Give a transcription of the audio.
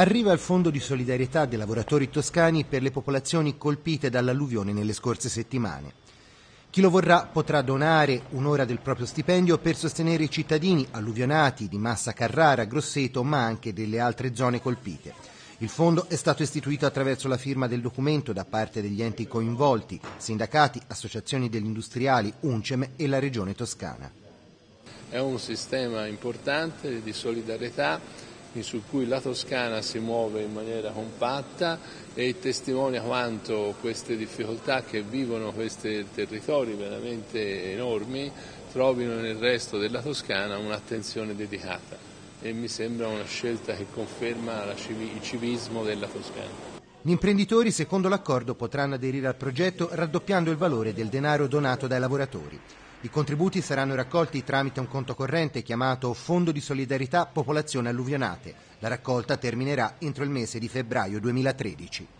arriva il Fondo di solidarietà dei lavoratori toscani per le popolazioni colpite dall'alluvione nelle scorse settimane. Chi lo vorrà potrà donare un'ora del proprio stipendio per sostenere i cittadini alluvionati di Massa Carrara, Grosseto, ma anche delle altre zone colpite. Il fondo è stato istituito attraverso la firma del documento da parte degli enti coinvolti, sindacati, associazioni degli industriali, Uncem e la Regione Toscana. È un sistema importante di solidarietà su cui la Toscana si muove in maniera compatta e testimonia quanto queste difficoltà che vivono questi territori veramente enormi trovino nel resto della Toscana un'attenzione dedicata, e mi sembra una scelta che conferma il civismo della Toscana. Gli imprenditori, secondo l'accordo, potranno aderire al progetto raddoppiando il valore del denaro donato dai lavoratori. I contributi saranno raccolti tramite un conto corrente chiamato Fondo di solidarietà Popolazione Alluvionate. La raccolta terminerà entro il mese di febbraio 2013.